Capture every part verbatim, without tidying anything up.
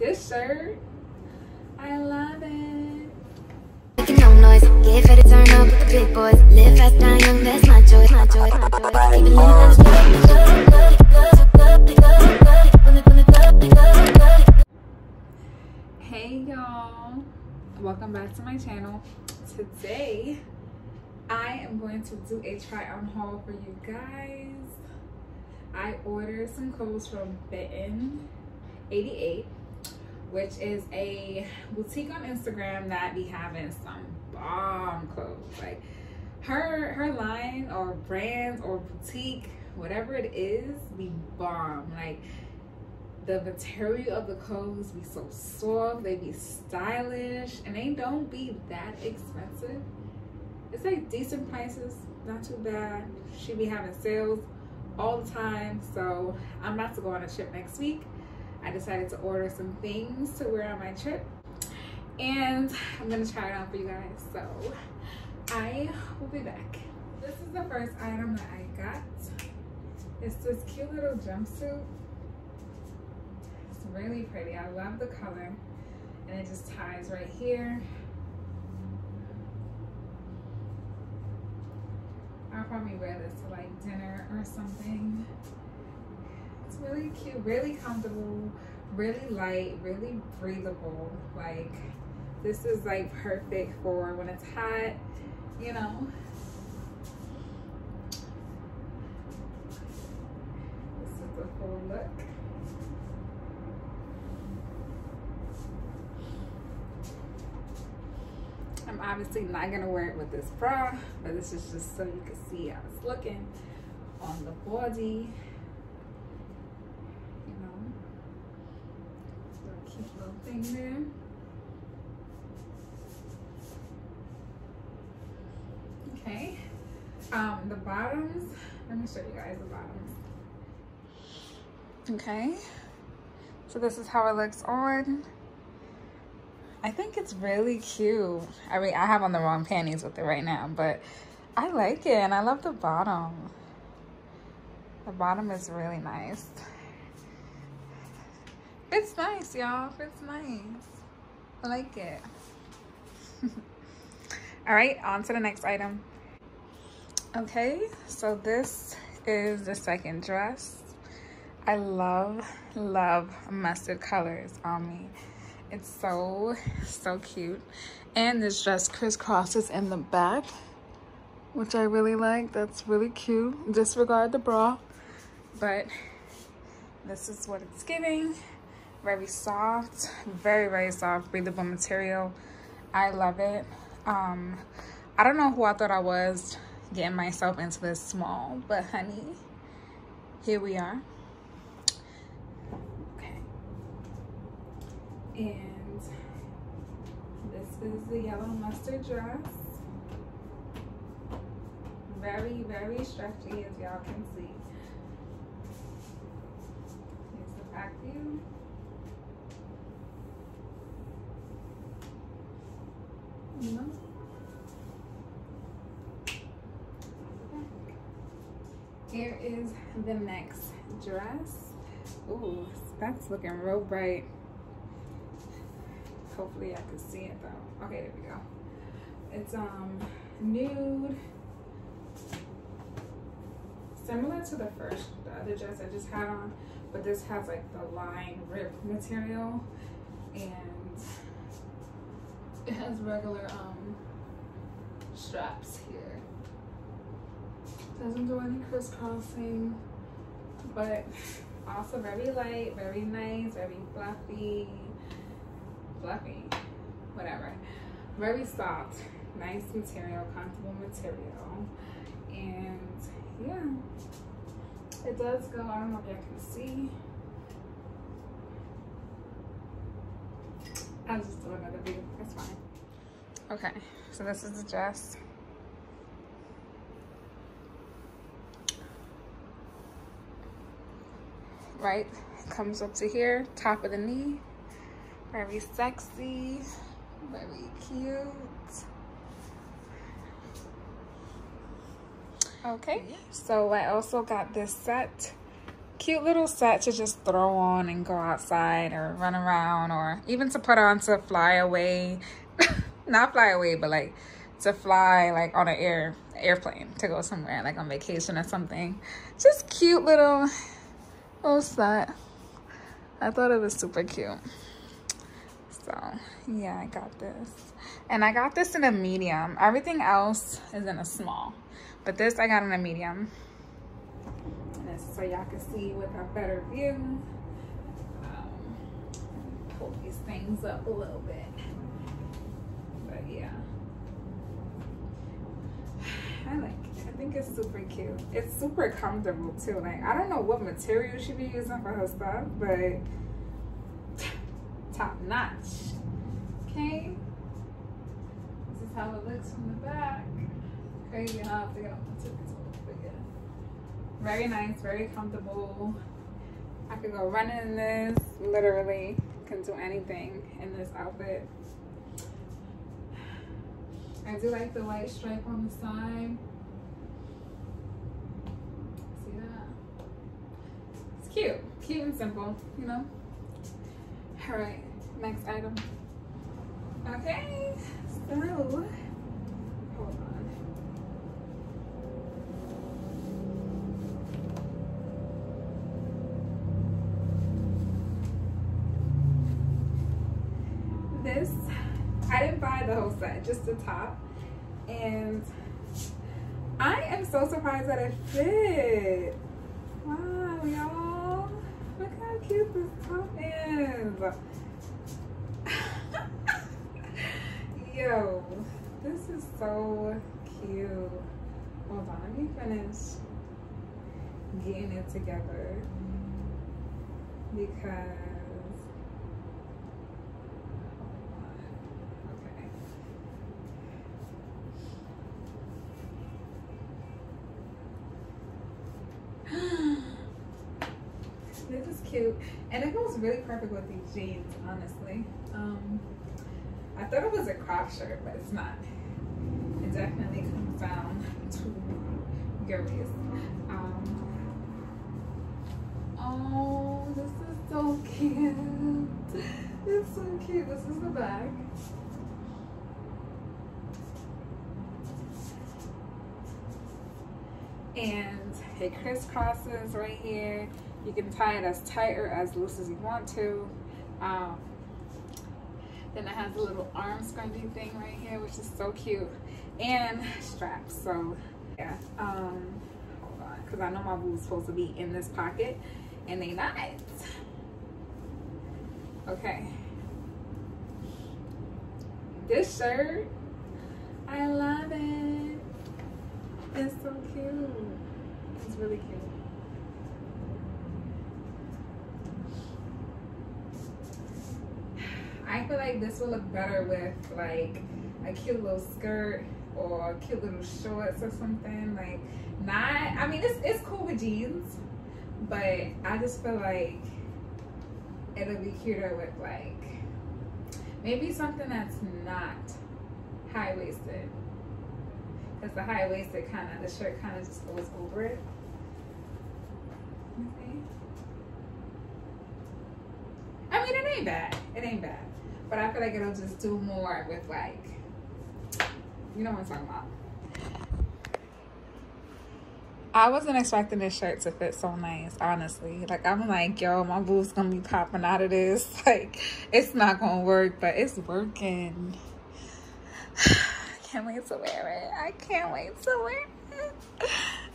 this shirt. I love it. Making no noise, get ready to turn up with the big boys. Live fast, die young, that's my joy, my joy, my joy. Even little. Hey y'all, welcome back to my channel. Today, I am going to do a try on haul for you guys. I ordered some clothes from Benton eighty-eight, which is a boutique on Instagram that be having some bomb clothes. Like her her line or brand or boutique, whatever it is, be bomb. Like the material of the clothes be so soft, they be stylish, and they don't be that expensive. It's like decent prices, not too bad. She be having sales all the time, so I'm about to go on a trip next week. I decided to order some things to wear on my trip, and I'm gonna try it on for you guys, so I will be back. This is the first item that I got. It's this cute little jumpsuit. It's really pretty. I love the color, and it just ties right here. I'll probably wear this to like dinner or something. It's really cute, really comfortable, really light, really breathable. Like this is like perfect for when it's hot, you know. This is the full look. I'm obviously not gonna wear it with this bra, but this is just so you can see how it's looking on the body. You know, it's a cute little thing there. Okay, um, the bottoms, let me show you guys the bottoms. Okay, so this is how it looks on. I think it's really cute. I mean, I have on the wrong panties with it right now, but I like it, and I love the bottom. The bottom is really nice. It's nice, y'all. It's nice. I like it. All right, on to the next item. Okay, so this is the second dress. I love, love mustard colors on me. It's so, so cute. And this dress crisscrosses in the back, which I really like. That's really cute. Disregard the bra, but this is what it's giving. Very soft, very, very soft, breathable material. I love it. Um, I don't know who I thought I was getting myself into this small, but honey, here we are. And this is the yellow mustard dress. Very, very stretchy, as y'all can see. Here's the back view. You know? Here is the next dress. Ooh, that's looking real bright. Hopefully I can see it though. Okay, there we go. It's um nude. Similar to the first, the other dress I just had on, but this has like the line rib material, and it has regular um straps here. Doesn't do any crisscrossing, but also very light, very nice, very fluffy. Fluffy, whatever. Very soft, nice material, comfortable material, and yeah, it does go. I don't know if y'all can see. I'll just do another view. That's fine. Okay, so this is the dress. Right, comes up to here, top of the knee. Very sexy, very cute. Okay, so I also got this set cute little set to just throw on and go outside or run around, or even to put on to fly away. Not fly away, but like to fly like on an air airplane to go somewhere, like on vacation or something. Just cute little little set. I thought it was super cute. So yeah, I got this, and I got this in a medium. Everything else is in a small, but this I got in a medium. And this is so y'all can see with a better view. Um, pull these things up a little bit, but yeah, I like it. I think it's super cute. It's super comfortable too. Like, I don't know what material she be using for her stuff, but top notch. Okay, this is how it looks from the back. Crazy, I'll have to get off the tip, but yeah, very nice, very comfortable. I could go running in this, literally can do anything in this outfit. I do like the white stripe on the side. See that? It's cute, cute and simple, you know. All right, next item. Okay, so hold on. This, I didn't buy the whole set, just the top. And I am so surprised that it fit. Wow, y'all. Look how cute this top is. Yo, this is so cute. Hold on, let me finish getting it together, because okay. This is cute, and it goes really perfect with these jeans, honestly. Um, I thought it was a crop shirt, but it's not. It definitely comes down to your waist. Um, oh, this is so cute. It's so cute. This is the back. And it crisscrosses right here. You can tie it as tight or as loose as you want to. Um, then it has a little arm scrunchie thing right here, which is so cute. And straps, so yeah. Um, hold on, because I know my boo's supposed to be in this pocket, and they not. Okay. This shirt, I love it. It's so cute. It's really cute. I feel like this will look better with like a cute little skirt or cute little shorts or something. Like, not, I mean, it's, it's cool with jeans, but I just feel like it'll be cuter with like maybe something that's not high-waisted, because the high-waisted kind of, the shirt kind of just goes over it. Okay. I mean, it ain't bad, it ain't bad. But I feel like it'll just do more with like, you know what I'm talking about. I wasn't expecting this shirt to fit so nice, honestly. Like, I'm like, yo, my boob's gonna be popping out of this. Like, it's not gonna work, but it's working. I can't wait to wear it. I can't wait to wear it.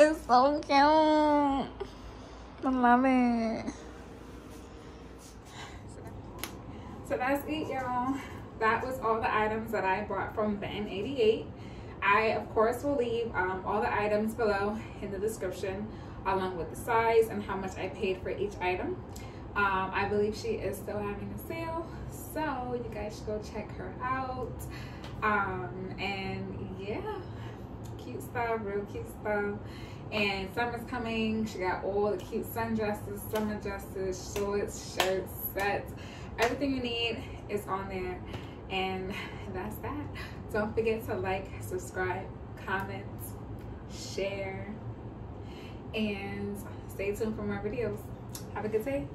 It's so cute. I love it. So that's it, y'all. That was all the items that I bought from Benton eighty-eight. I, of course, will leave um, all the items below in the description, along with the size and how much I paid for each item. Um, I believe she is still having a sale, so you guys should go check her out. Um, and yeah, cute stuff, real cute stuff. And summer's coming. She got all the cute sundresses, summer dresses, shorts, shirts, sets. Everything you need is on there, and that's that. Don't forget to like, subscribe, comment, share, and Stay tuned for more videos. Have a good day.